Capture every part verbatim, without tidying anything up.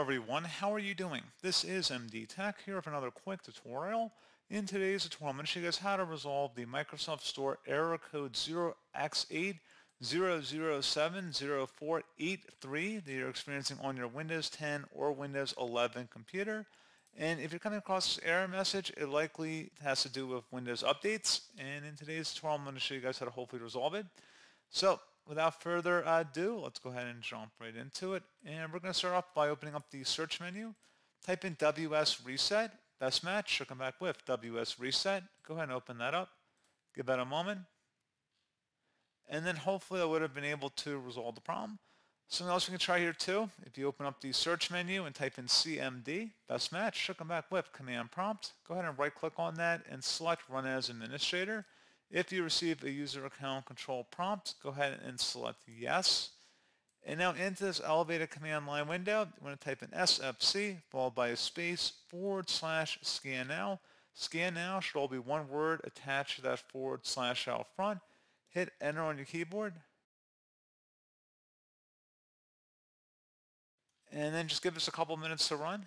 Hello everyone, how are you doing? This is M D Tech here with another quick tutorial. In today's tutorial, I'm going to show you guys how to resolve the Microsoft Store Error Code zero x eight zero zero seven zero four eight three that you're experiencing on your Windows ten or Windows eleven computer. And if you're coming across this error message, it likely has to do with Windows updates. And in today's tutorial, I'm going to show you guys how to hopefully resolve it. So, without further ado, let's go ahead and jump right into it. And we're going to start off by opening up the search menu. Type in W S reset, best match. She'll come back with W S reset. Go ahead and open that up. Give that a moment. And then hopefully I would have been able to resolve the problem. Something else we can try here too. If you open up the search menu and type in C M D, best match. She'll come back with command prompt. Go ahead and right click on that and select run as administrator. If you receive a user account control prompt, go ahead and select yes. And now into this elevated command line window, you want to type in S F C followed by a space forward slash scan now. Scan now should all be one word attached to that forward slash out front. Hit enter on your keyboard. And then just give us a couple minutes to run.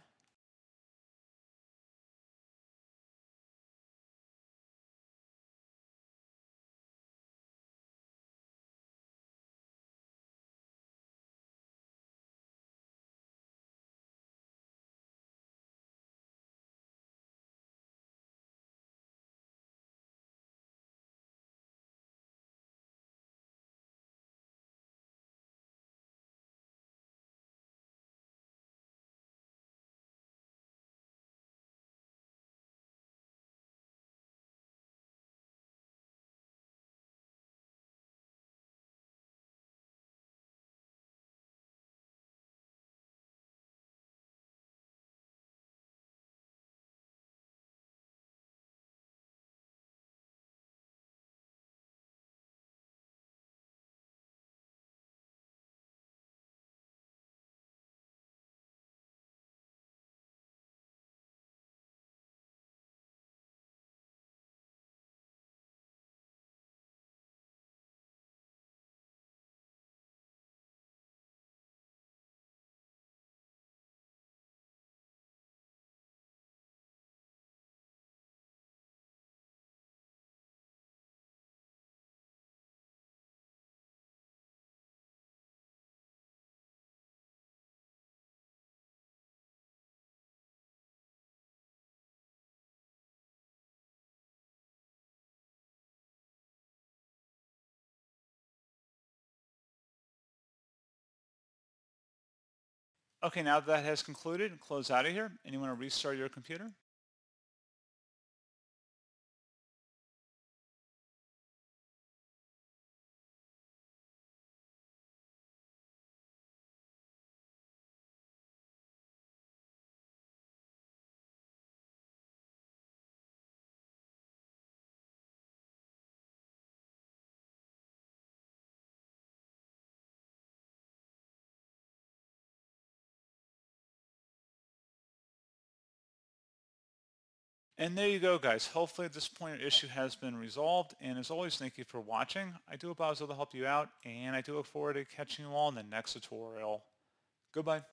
Okay, now that has concluded, close out of here, and you want to restart your computer. And there you go, guys. Hopefully at this point your issue has been resolved. And as always, thank you for watching. I do hope I was able to help you out, and I do look forward to catching you all in the next tutorial. Goodbye.